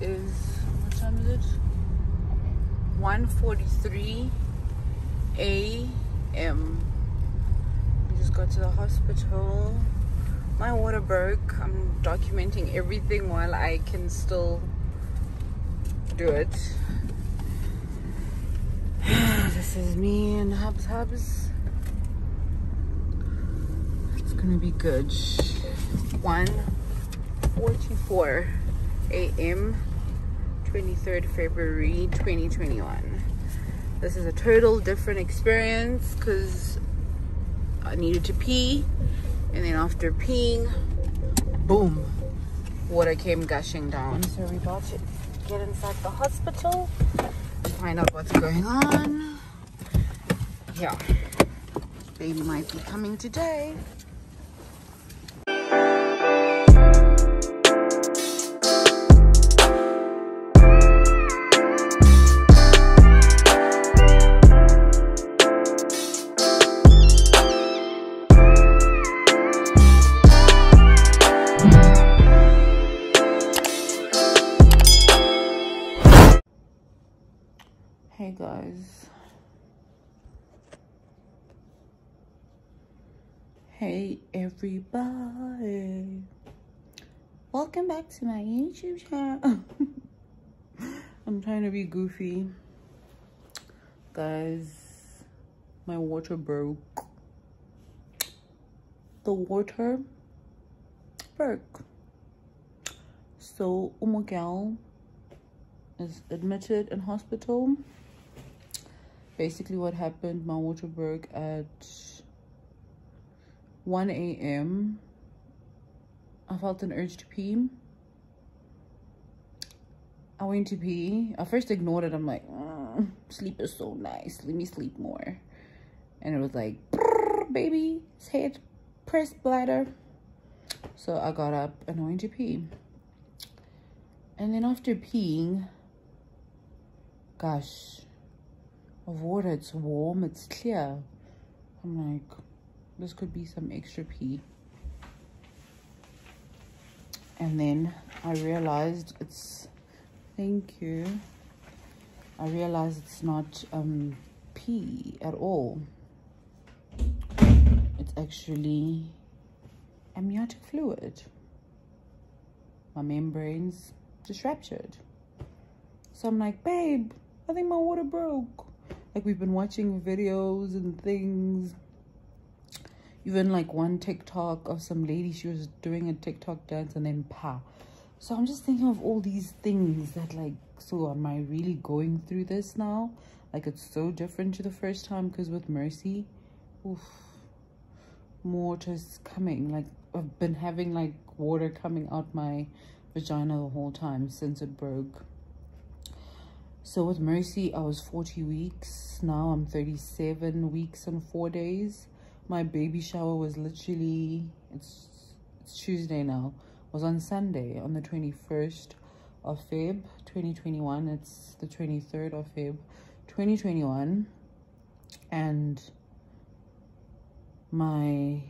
is, what time is it? 1:43 a.m. We just got to the hospital. My water broke. I'm documenting everything while I can still do it. This is me and Hubs. It's gonna be good. 1:44 a.m. 23rd February 2021. This is a total different experience because I needed to pee, and then after peeing, boom, water came gushing down. So we're about to get inside the hospital to find out what's going on. Yeah, baby might be coming today. Hey guys. Hey everybody. Welcome back to my YouTube channel. I'm trying to be goofy. Guys, my water broke. The water broke. So Umogal is admitted in hospital. Basically what happened, my water broke at 1 a.m. I felt an urge to pee. I went to pee. I first ignored it. I'm like, sleep is so nice. Let me sleep more. And it was like, baby, head, press bladder. So I got up and I went to pee. And then after peeing, gosh, of water, it's warm, it's clear. I'm like, this could be some extra pee. And then I realized it's, I realized it's not pee at all. It's actually amniotic fluid. My membrane's disrupted. So I'm like, babe, I think my water broke. Like, we've been watching videos and things, even like one TikTok of some lady, she was doing a TikTok dance and then pa. So I'm just thinking of all these things that, like, so am I really going through this now? Like, it's so different to the first time because with Mercy, oof, more just coming. Like, I've been having like water coming out my vagina the whole time since it broke. So with Mercy, I was 40 weeks. Now I'm 37 weeks and 4 days. My baby shower was literally, it's Tuesday now. It was on Sunday, on the 21st of Feb, 2021. It's the 23rd of Feb, 2021. And my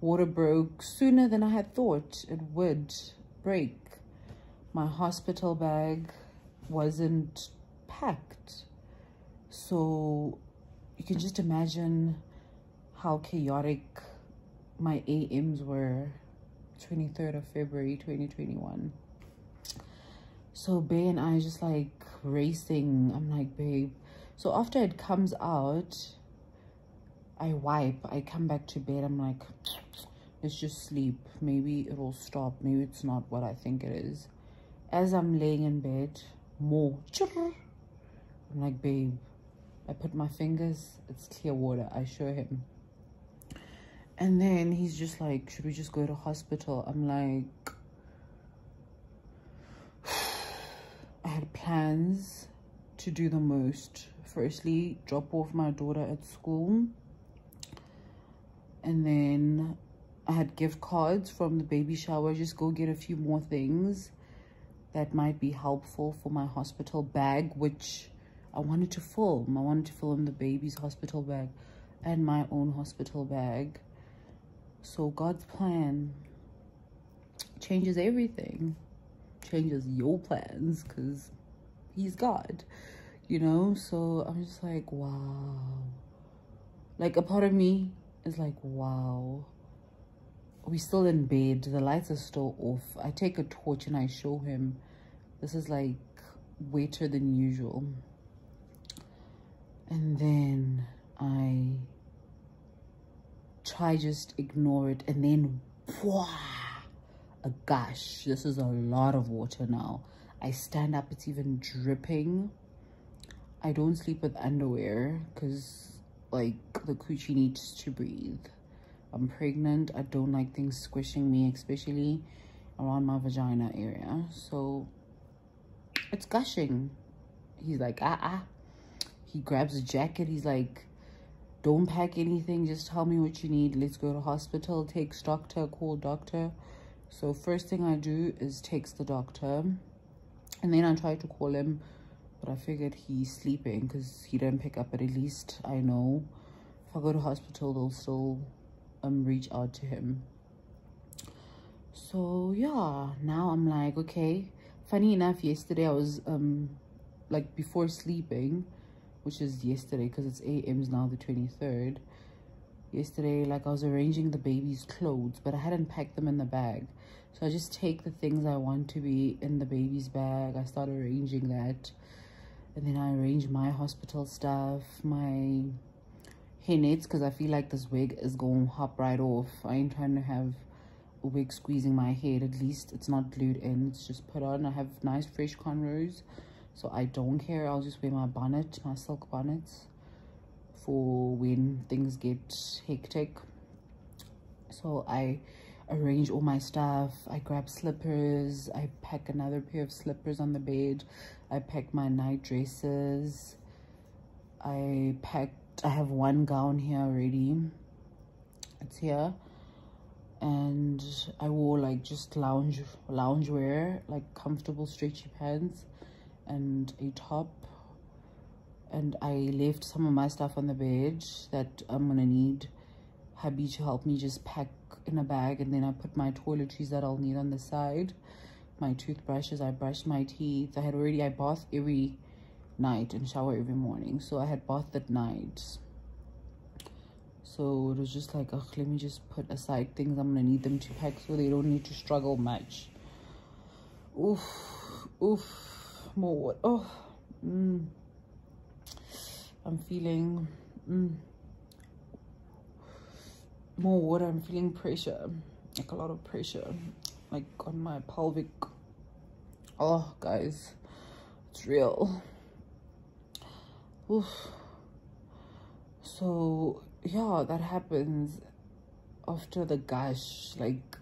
water broke sooner than I had thought it would break. My hospital bag wasn't packed. So you can just imagine how chaotic my AMs were 23rd of February, 2021. So Bay and I just like racing. I'm like, babe. So after it comes out, I wipe. I come back to bed. I'm like, let's just sleep. Maybe it'll stop. Maybe it's not what I think it is. As I'm laying in bed, more. I'm like, babe, I put my fingers, it's clear water. I show him. And then he's just like, should we just go to hospital? I'm like, I had plans to do the most. Firstly, drop off my daughter at school. And then I had gift cards from the baby shower. Just go get a few more things that might be helpful for my hospital bag, which I wanted to film. I wanted to film the baby's hospital bag and my own hospital bag. So God's plan changes everything. changes your plans because he's God, you know? So I'm just like, wow. Like, a part of me is like, wow. We're still in bed. The lights are still off. I take a torch and I show him. This is like wetter than usual. And then I try just ignore it. And then, whoa, a gush. This is a lot of water now. I stand up. It's even dripping. I don't sleep with underwear because, like, the coochie needs to breathe. I'm pregnant. I don't like things squishing me, especially around my vagina area. So it's gushing. He's like, ah. He grabs a jacket. He's like, don't pack anything. Just tell me what you need. Let's go to hospital. Text doctor. Call doctor. So first thing I do is text the doctor. And then I try to call him. But I figured he's sleeping because he didn't pick up. But at least I know if I go to hospital, they'll still reach out to him. So yeah, now I'm like, okay. Funny enough, yesterday I was like, before sleeping, which is yesterday because it's AM's now, the 23rd. Yesterday, like, I was arranging the baby's clothes, but I hadn't packed them in the bag. So I just take the things I want to be in the baby's bag. I start arranging that, and then I arrange my hospital stuff, my hairnets, because I feel like this wig is going to hop right off. I ain't trying to have a wig squeezing my head. At least it's not glued in. It's just put on. I have nice fresh cornrows, so I don't care. I'll just wear my bonnet, my silk bonnets, for when things get hectic. So I arrange all my stuff. I grab slippers. I pack another pair of slippers on the bed. I pack my night dresses. I have one gown here already. It's here. And I wore, like, just loungewear, like comfortable stretchy pants and a top. And I left some of my stuff on the bed that I'm gonna need hubby to help me just pack in a bag. And then I put my toiletries that I'll need on the side, my toothbrushes. I brushed my teeth. I bath every night and shower every morning, so I had bathed at night. So it was just like, ugh, let me just put aside things I'm gonna need them to pack so they don't need to struggle much. More water. I'm feeling more water. I'm feeling pressure, like a lot of pressure, like on my pelvic. Oh guys, it's real. So yeah, that happens after the gush. Like,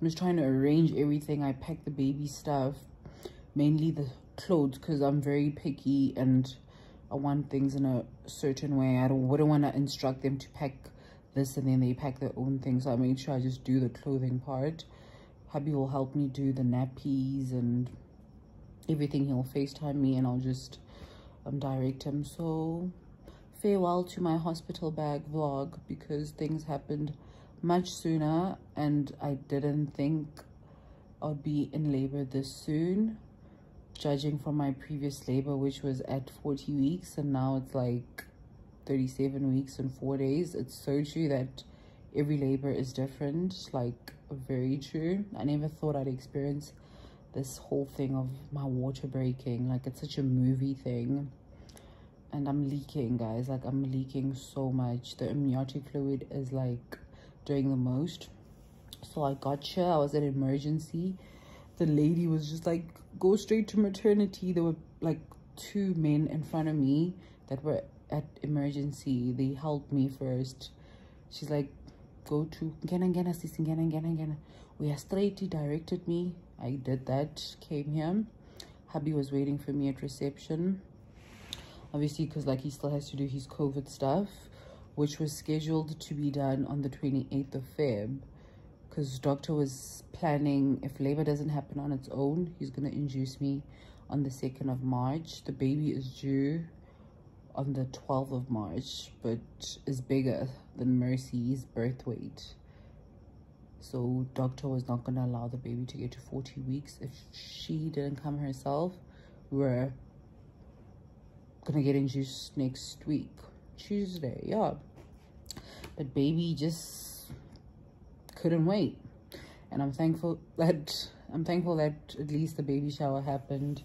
I'm just trying to arrange everything. I pack the baby stuff, mainly the clothes, because I'm very picky and I want things in a certain way. I wouldn't want to instruct them to pack this and then they pack their own thing. So I made sure I just do the clothing part. Hubby will help me do the nappies and everything. He'll FaceTime me and I'll just direct him. So farewell to my hospital bag vlog, because things happened much sooner and I didn't think I'd be in labor this soon, judging from my previous labor, which was at 40 weeks and now it's like 37 weeks and 4 days. It's so true that every labor is different, like, very true. I never thought I'd experience this whole thing of my water breaking. Like, it's such a movie thing. And I'm leaking, guys. Like, I'm leaking so much. The amniotic fluid is, like, doing the most. So I got here. I was at emergency. The lady was just like, go straight to maternity. There were, like, 2 men in front of me that were at emergency. They helped me first. She's like, go to Ngena, sis, Ngena. We are straight. He directed me. I did that, came here. Hubby was waiting for me at reception, obviously, because, like, he still has to do his COVID stuff, which was scheduled to be done on the 28th of Feb, because doctor was planning, if labor doesn't happen on its own, he's going to induce me on the 2nd of March. The baby is due on the 12th of March, but is bigger than Mercy's birth weight. So doctor was not going to allow the baby to get to 40 weeks. If she didn't come herself, we're going to get induced next week, Tuesday, yeah. But baby just couldn't wait. And I'm thankful that at least the baby shower happened.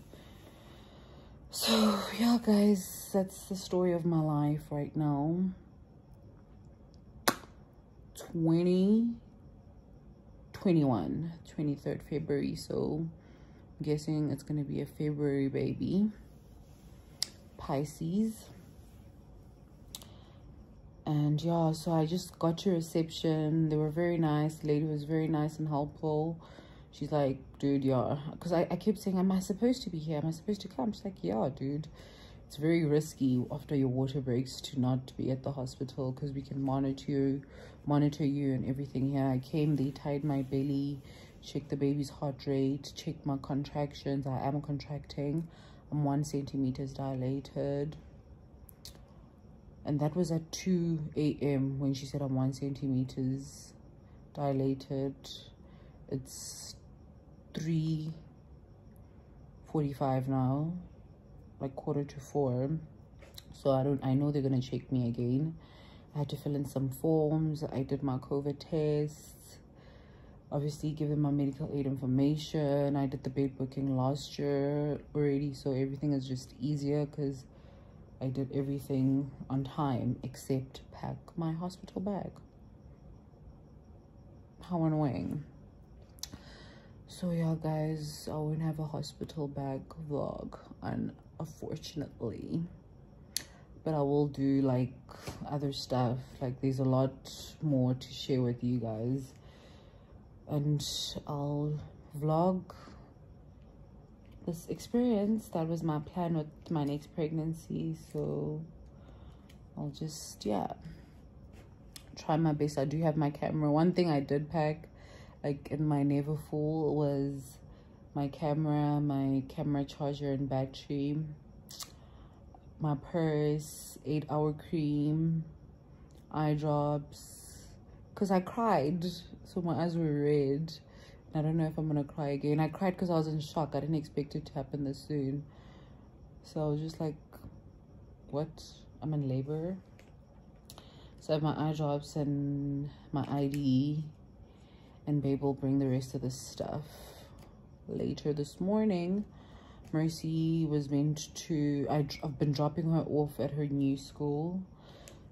So yeah, guys, that's the story of my life right now. 2021, 23rd February. So I'm guessing it's going to be a February baby. Pisces. And yeah, so I just got to reception. They were very nice. The lady was very nice and helpful. She's like, dude, yeah. Because I kept saying, am I supposed to be here? Am I supposed to come? She's like, yeah, dude. It's very risky after your water breaks to not be at the hospital, because we can monitor you and everything here. I came, they tied my belly, checked the baby's heart rate, checked my contractions. I am contracting. I'm 1 centimeter dilated. And that was at 2 a.m. when she said I'm 1 centimeter dilated. It's 3:45 now, like 4:45, so I know they're gonna check me again. I had to fill in some forms. I did my COVID tests, obviously give them my medical aid information. I did the bed booking last year already, so everything is just easier because I did everything on time except pack my hospital bag. How annoying. So yeah, guys, I won't have a hospital bag vlog, unfortunately, but I will do like other stuff. Like there's a lot more to share with you guys, and I'll vlog this experience. That was my plan with my next pregnancy, so I'll just, yeah, try my best. I do have my camera. One thing I did pack, like in my never full, was my camera charger and battery, my purse, 8-hour cream, eye drops, because I cried, so my eyes were red. I don't know if I'm gonna cry again. I cried because I was in shock. I didn't expect it to happen this soon. So I was just like, what? I'm in labor. So I have my eye drops and my ID, and babe will bring the rest of the stuff later this morning. Mercy was meant to, I've been dropping her off at her new school,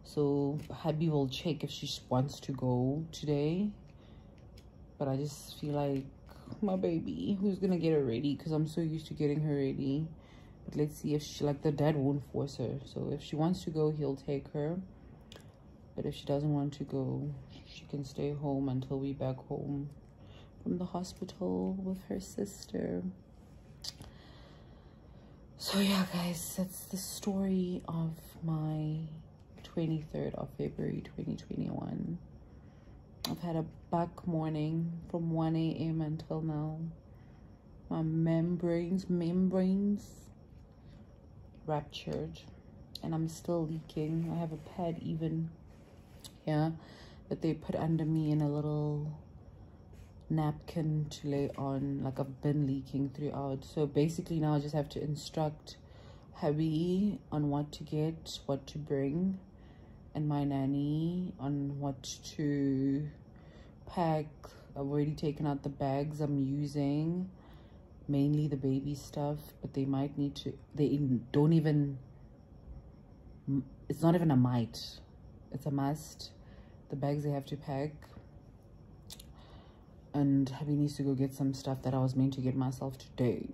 so Habby will check if she wants to go today. But I just feel like, my baby, who's gonna get her ready? Because I'm so used to getting her ready. But let's see if she, like, the dad won't force her, so if she wants to go, he'll take her. But if she doesn't want to go, she can stay home until we back home from the hospital with her sister. So yeah, guys, that's the story of my 23rd of February 2021. I've had a back morning from 1 a.m. until now. My membranes ruptured, and I'm still leaking. I have a pad even here that they put under me in a little napkin to lay on. Like, I've been leaking throughout. So basically now I just have to instruct hubby on what to get, what to bring, and my nanny on what to pack. I've already taken out the bags I'm using, mainly the baby stuff, but they might need to, they don't even, it's not even a might, it's a must, the bags they have to pack. And Habby needs to go get some stuff that I was meant to get myself today.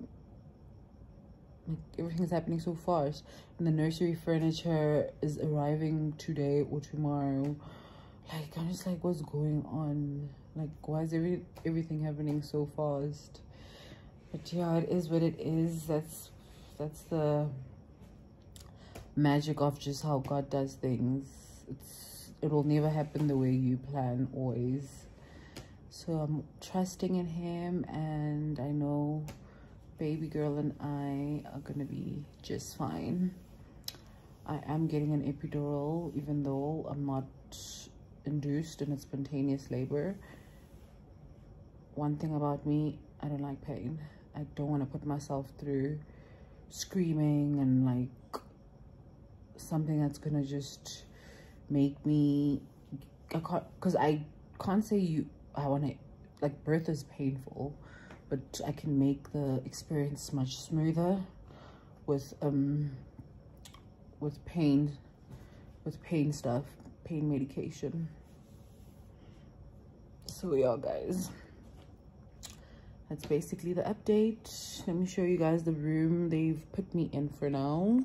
Like, everything's happening so fast, and the nursery furniture is arriving today or tomorrow. Like, I'm just like, what's going on? Like, why is everything happening so fast? But yeah, it is what it is. That's the magic of just how God does things. It will never happen the way you plan, always. So I'm trusting in him, and I know baby girl and I are gonna be just fine. I am getting an epidural, even though I'm not induced and it's spontaneous labor. One thing about me, I don't like pain. I don't want to put myself through screaming and like something that's gonna just make me, I want to, like, birth is painful, but I can make the experience much smoother with pain stuff, pain medication. So yeah, guys, that's basically the update. Let me show you guys the room they've put me in for now.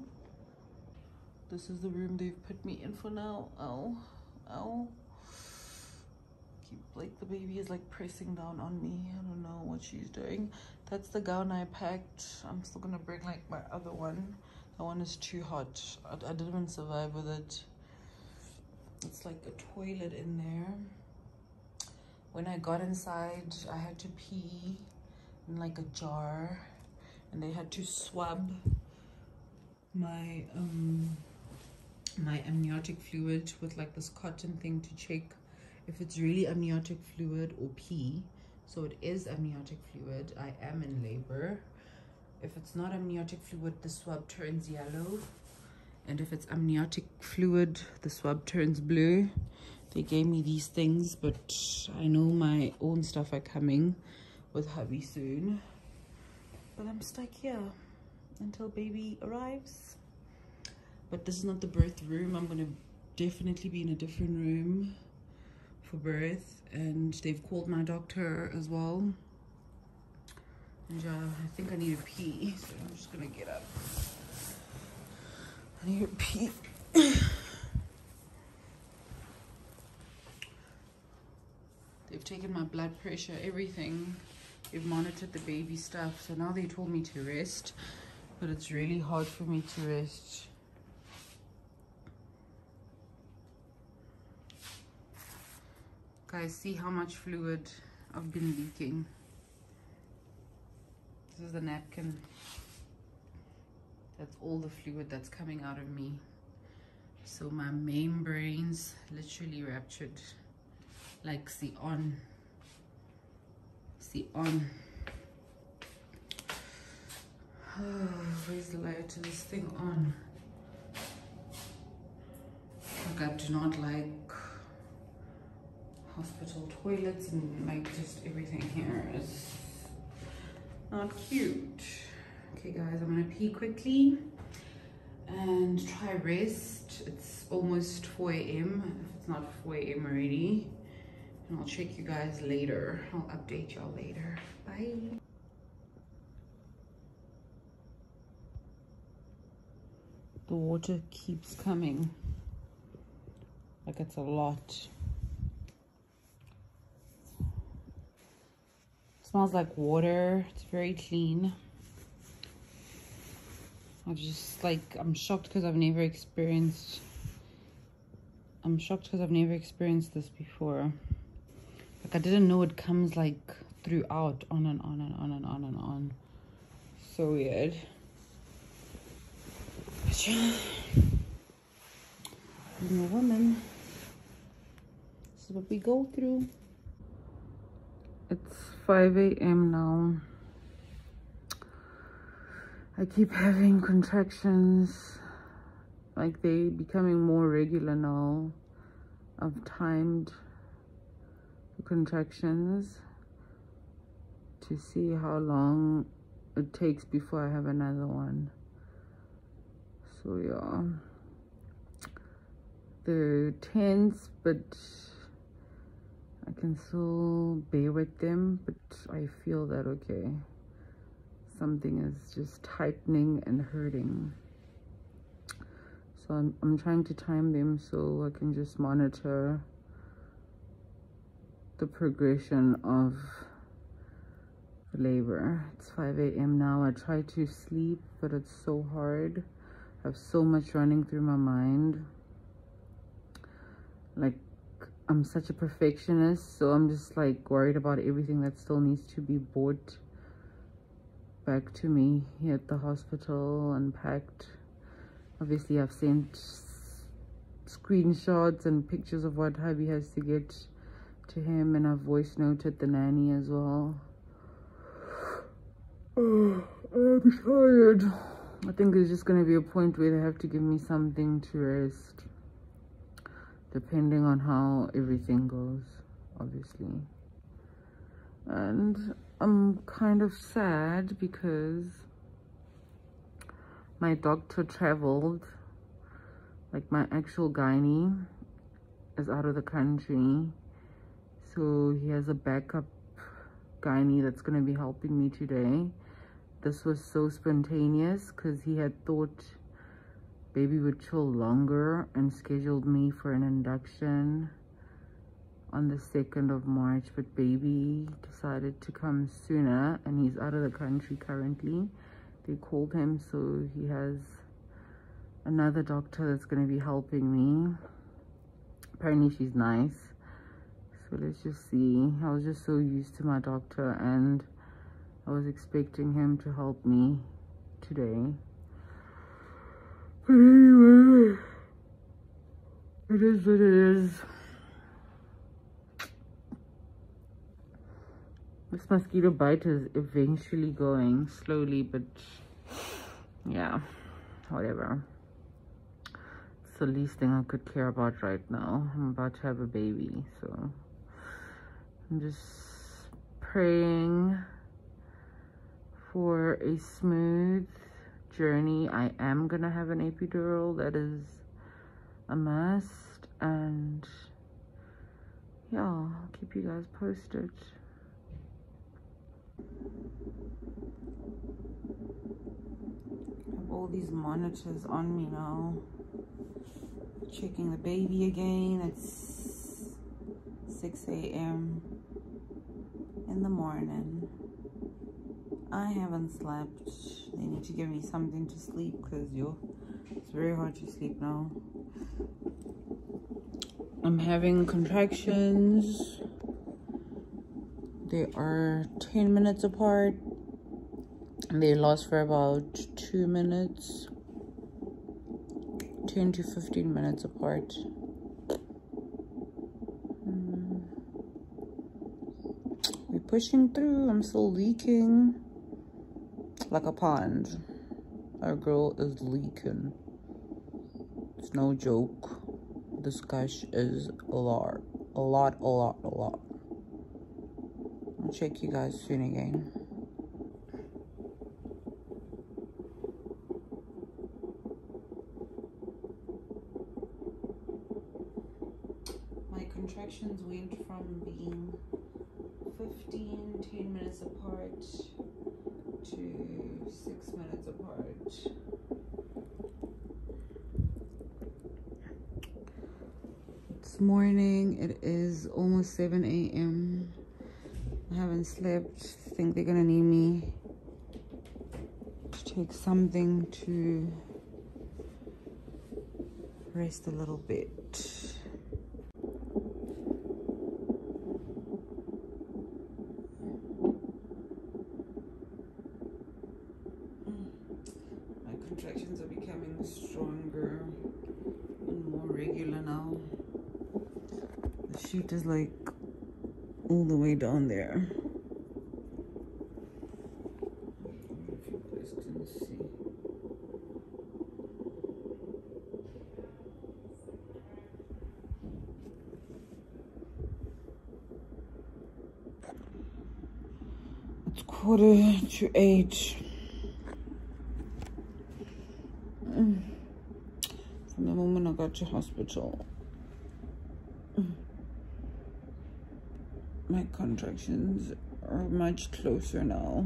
This is the room they've put me in for now. Ow, ow. Like, the baby is like pressing down on me. I don't know what she's doing. That's the gown I packed. I'm still gonna bring like my other one. That one is too hot. I didn't even survive with it. It's like a toilet in there. When I got inside, I had to pee in like a jar, and they had to swab my my amniotic fluid with like this cotton thing to check if it's really amniotic fluid or pee. So it is amniotic fluid. I am in labor. If it's not amniotic fluid, the swab turns yellow, and if it's amniotic fluid, the swab turns blue. They gave me these things, but I know my own stuff are coming with hubby soon. But I'm stuck here until baby arrives. But this is not the birth room. I'm gonna definitely be in a different room for birth. And they've called my doctor as well. And I think I need to pee, so I'm just gonna get up. I need to pee. They've taken my blood pressure, everything. They've monitored the baby stuff. So now they told me to rest, but it's really hard for me to rest. Guys, see how much fluid I've been leaking. This is the napkin. That's all the fluid that's coming out of me. So my membranes literally ruptured. Like, see on. Oh, where's the light to this thing on? Like, I do not like hospital toilets, and like just everything here is not cute. Okay guys, I'm gonna pee quickly and try rest. It's almost 4 AM, if it's not 4 AM already. And I'll check you guys later. I'll update y'all later. Bye. The water keeps coming. Like, it's a lot. It smells like water. It's very clean. I'm shocked because I've never experienced this before. Like, I didn't know it comes like throughout, on and on and on and on and on. So weird. But yeah, I'm a woman. This is what we go through. It's 5 AM now. I keep having contractions. Like, they becoming more regular now. I've timed contractions to see how long it takes before I have another one. So yeah, they're tense, but I can still bear with them. But I feel that, okay, something is just tightening and hurting. So I'm trying to time them so I can just monitor the progression of labor. It's 5 AM now. I try to sleep, but it's so hard. I have so much running through my mind. Like, I'm such a perfectionist, so I'm just like worried about everything that still needs to be brought back to me here at the hospital and packed. Obviously, I've sent screenshots and pictures of what hubby has to get to him, and I've voice noted the nanny as well. I'm tired. I think there's just going to be a point where they have to give me something to rest, depending on how everything goes, obviously. And I'm kind of sad because my doctor traveled, like my actual gynae is out of the country, so he has a backup gynae that's going to be helping me today. This was so spontaneous because he had thought baby would chill longer and scheduled me for an induction on the 2nd of March, but baby decided to come sooner, and he's out of the country currently. They called him, so he has another doctor that's going to be helping me. Apparently she's nice, so let's just see. I was just so used to my doctor, and I was expecting him to help me today. But anyway, it is what it is. This mosquito bite is eventually going, slowly, but yeah, whatever. It's the least thing I could care about right now. I'm about to have a baby, so I'm just praying for a smooth journey. I am gonna have an epidural, that is a must, and yeah, I'll keep you guys posted. I have all these monitors on me now. Checking the baby again. It's 6 a.m. in the morning. I haven't slept. They need to give me something to sleep because it's very hard to sleep now. I'm having contractions. They are 10 minutes apart. They last for about 2 minutes, 10 to 15 minutes apart. We're pushing through. I'm still leaking like a pond. Our girl is leaking. It's no joke. This gush is a lot. I'll check you guys soon again. My contractions went from being 10 minutes apart to 6 minutes apart. This morning, it is almost 7 a.m. I haven't slept. I think they're gonna need me to take something to rest a little bit. My contractions are becoming stronger and more regular now. The sheet is like all the way down there. If you guys can see. It's 7:45. From the moment I got to hospital, my contractions are much closer now.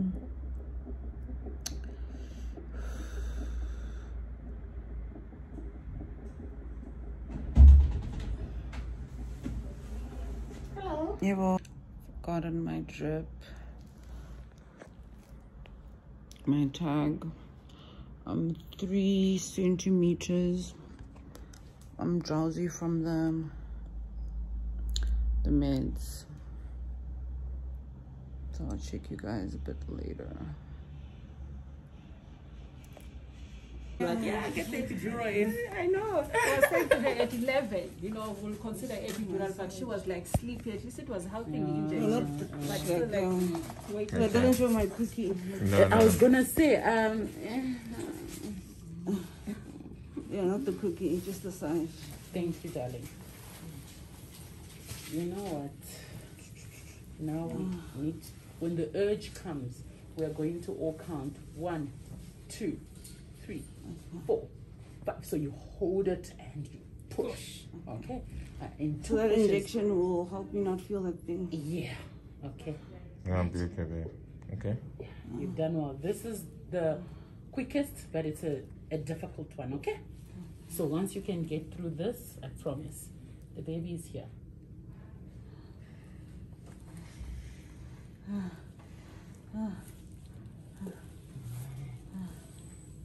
Hello. Yeah, well, forgotten my drip, my tag. I'm 3 centimeters. I'm drowsy from the meds. So I'll check you guys a bit later. But yeah, I get the epidural in. I know. I was saying today at 11, you know, we'll consider epidural, but she was like sleepy. At least it was helping the injection. But still like waiting. I didn't show my cookie. No. I was gonna say, yeah, not the cookie, just the size. Thank you, darling. You know what? Now we need, when the urge comes, we are going to all count 1, 2, 3, 4, 5. So you hold it and you push. Okay. So that pushes. Injection will help me not feel that thing. Yeah. Okay. Yeah, beautiful. Okay. Yeah, you've done well. This is the quickest, but it's a difficult one. Okay. So once you can get through this, I promise, the baby is here.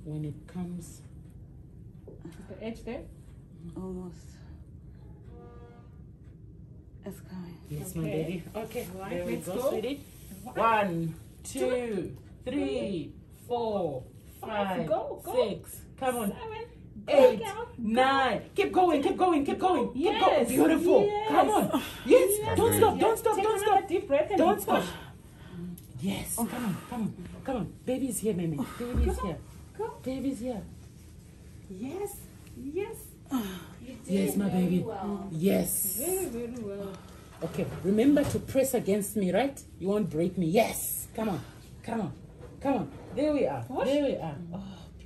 When it comes, is the edge there? Almost. It's coming. Yes, okay. My baby. Okay, right, there we go, sweetie. 1, 2, 3, 4, 5, 6. Come on. 7, 8, 9. Keep going. Yes. Keep going. Beautiful. Yes. Come on. Yes. Yes. Don't stop. Take a deep breath and don't stop. Yes, oh. Come on. Baby's here, Mimi. Baby's here. Yes. You did my baby. Well. Yes. Very well. Okay, remember to press against me, right? You won't break me. Yes. Come on. There we are. Oh,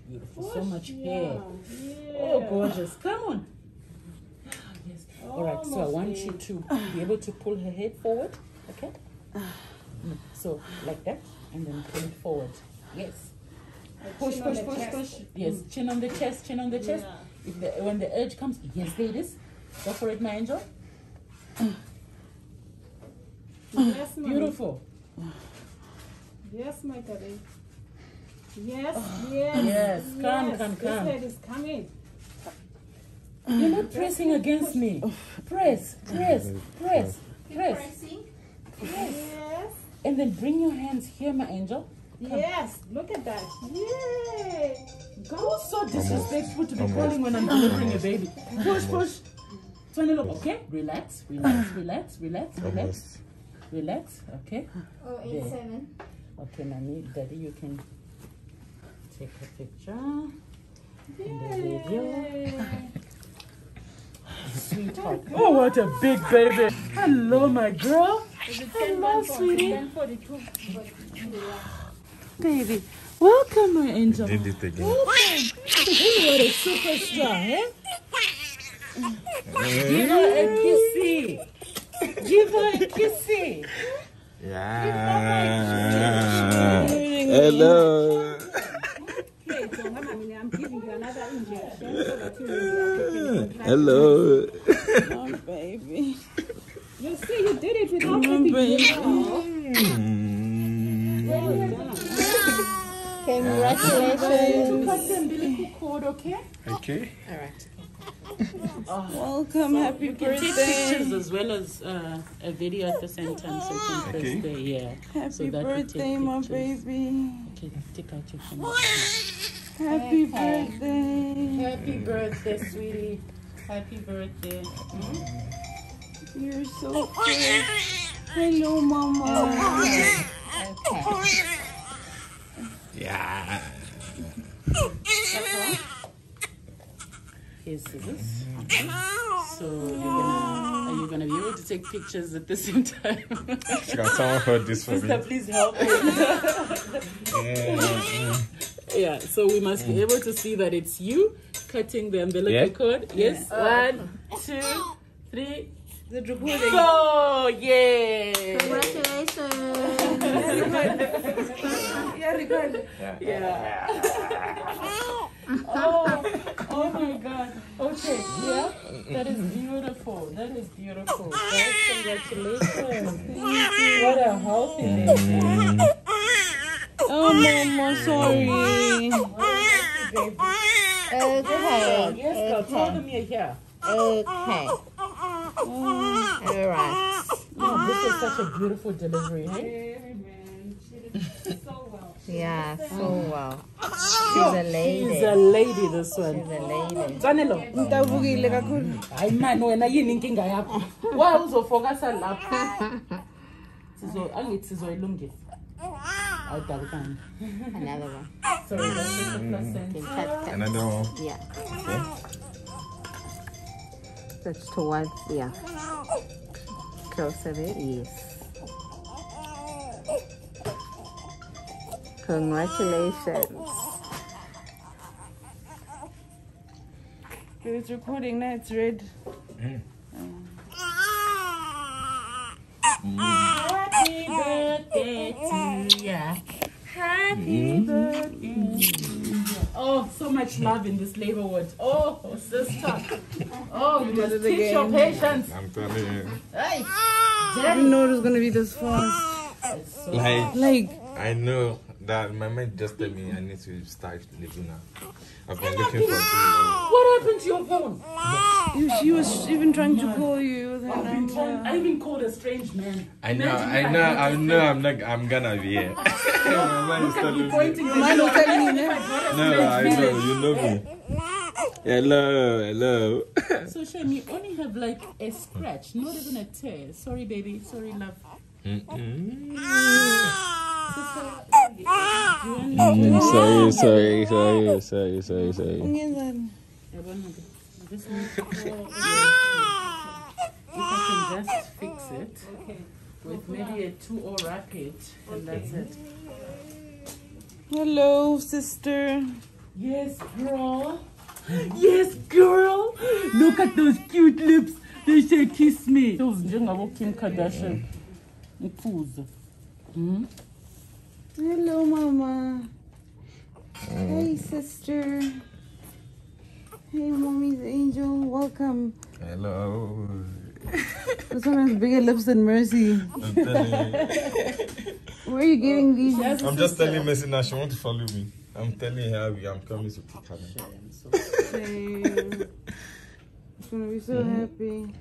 beautiful. Push. So much hair. Yeah. Oh, gorgeous. Come on. Yes. All right, so I want you to be able to pull her head forward. Okay? So, like that, and then pull it forward. Yes. Push. Yes, chin on the chest. Yeah. When the urge comes, yes, there it is. Go for it, my angel. Yes, mommy. Beautiful. Yes, my darling. Yes. Come. This head is coming. You're not pressing against me. Press. Yes. And then bring your hands here, my angel. Come. Yes, look at that. Yay! Go. So disrespectful to be calling when I'm delivering a baby. Push. Turn it up, okay? Relax. Okay. 087. Okay, mommy, daddy, you can take a picture. Yay. And the video. Sweetheart. Oh, what a big baby. Hello, my girl. Hello, sweetie. Baby, welcome, my angel. Did it again. Welcome. You are a superstar, eh? Give her a kissy. Yeah. Hello. I'm giving you another injection. Hello. Oh, baby. You see, you did it without me. Congratulations. Okay. All right. Welcome. So happy birthday. Take pictures as well as a video at the same time. So you can birthday, yeah. Happy birthday, my baby. Okay, take out your phone. Happy birthday. Happy birthday, sweetie. Happy birthday. You're so cute. Hello, Mama. Okay. Yeah. Here's scissors. Okay. So are you gonna be able to take pictures at the same time? Someone heard this for me. Please help me. Yeah, so we must be able to see that it's you cutting the umbilical cord. Yes. 1, 2, 3. Oh, yeah. Congratulations. Yeah. Oh my God. Okay, yeah. That is beautiful. Right? Congratulations. What a healthy baby. Oh, Mama, sorry. Okay. Yes, girl, tell them you're here. Okay. All right. Oh, this is such a beautiful delivery. Hey, man. She did so well. Yeah, so wow. She's a lady. She's a lady, this one. She's a lady. Zanelo, ngidabukile kakhulu. Hayi man, wena yini inkinga yakho? Wa uzofocusa lapha. Sizo angithi sizoyilungisa. Another one. Sorry, that's the placenta. Another one. Yeah. Okay. That's towards, yeah. Closer there, yes. Congratulations. It's recording now, it's red. Mm. Happy birthday to ya. Happy birthday to ya. Oh, so much love in this labor ward. Oh, sister. Oh, you must teach your patience. I'm telling you. Hey, I didn't know it was going to be this fast. So like, I know. That my mate just told me I need to start living now. I've been looking for you. What happened to your phone? She was even trying to call you. I even called a strange man. I know. I'm gonna be here. My man pointing. No, I know. You love me. Hello. So Shem, you only have like a scratch, not even a tear. Sorry, baby. Sorry, love. Sorry. If I can just fix it with maybe a 2-0 racket, and that's it. Hello, sister. Yes, girl. Yes, girl. Look at those cute lips. They should kiss me. Those Kim Kardashian. Hello, Mama. Hey, sister. Hey, Mommy's angel. Welcome. Hello. This one has bigger lips than Mercy. I'm telling you. Where are you getting these? I'm just telling Mercy now. She wants to follow me. I'm telling her I'm coming to pick her. She's going to be so happy.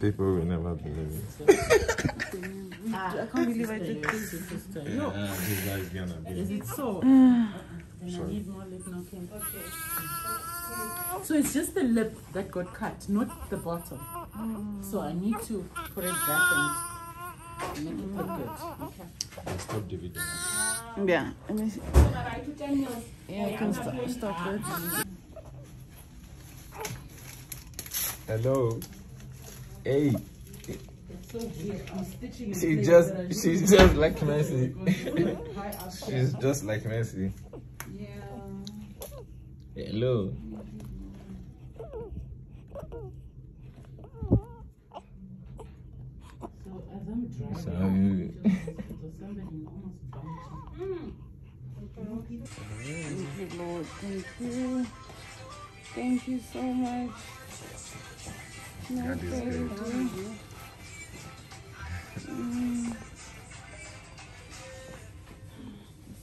People will never believe it. I can't believe I did this. Is it so? Then I need more lip knocking. Okay. So it's just the lip that got cut, not the bottom. So I need to put it back and make it look good. Okay. I'll stop the video. Yeah. Yeah, I can stop it. Hello. Hey. So she's just like Mercy. She's just like Mercy. Yeah. Hello. So as I'm driving, thank you, Lord. Thank you. Thank you so much. God is good.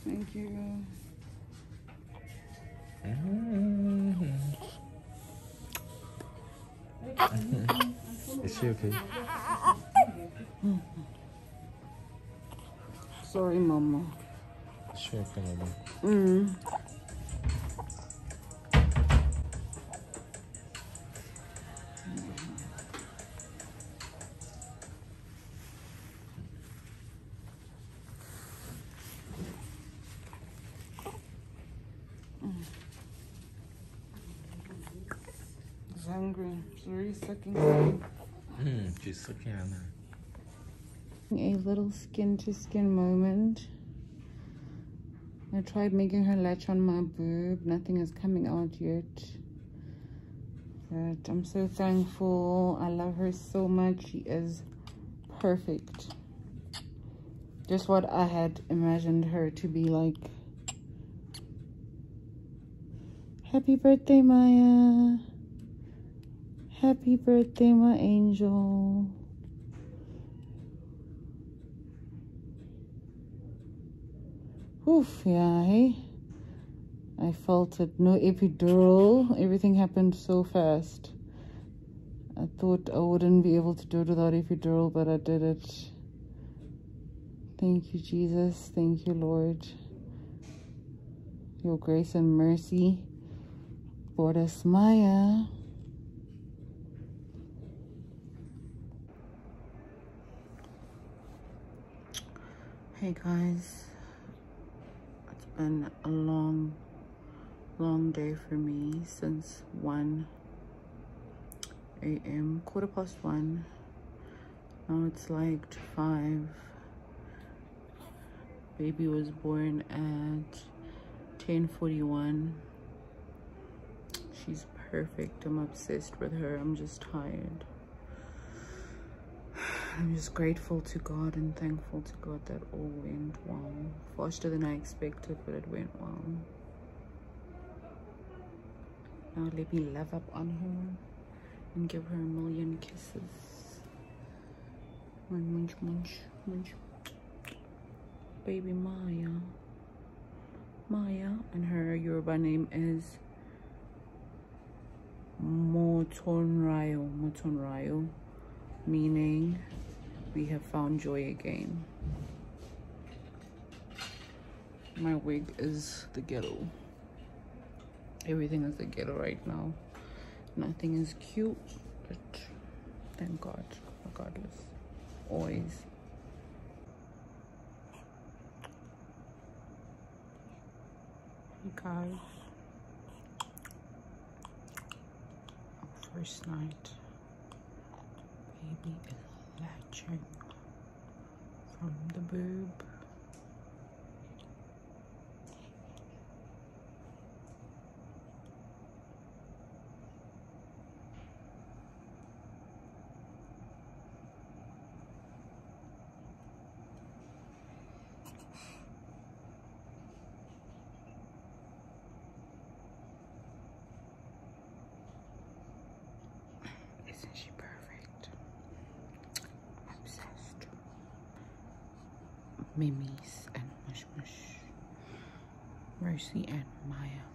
Thank you. Is she okay? Sorry, Mama. Is she okay, Mama? She's hungry. She's really sucking. She's sucking on her. A little skin-to-skin moment. I tried making her latch on my boob. Nothing is coming out yet. But I'm so thankful. I love her so much. She is perfect. Just what I had imagined her to be like. Happy birthday, Maya. Happy birthday, my angel. Oof, yeah, hey? I felt it. No epidural. Everything happened so fast. I thought I wouldn't be able to do it without epidural, but I did it. Thank you, Jesus. Thank you, Lord. Your grace and mercy for us, Maya. Hey guys, it's been a long day for me since 1 a.m. quarter past 1. Now it's like 5. Baby was born at 10:41. She's perfect. I'm obsessed with her. I'm just tired. I'm just grateful to God and thankful to God that all went well. Faster than I expected, but it went well. Now let me love up on her and give her a million kisses. Munch, munch, munch. Baby Maya. Maya, and her Yoruba name is Motonrayo. Motonrayo, meaning we have found joy again. My wig is the ghetto. Everything is the ghetto right now. Nothing is cute, but thank God, regardless, always. Guys, first night, baby is latching from the boob. Isn't she perfect? Obsessed. Mimis and Mush Mush. Mercy and Maya.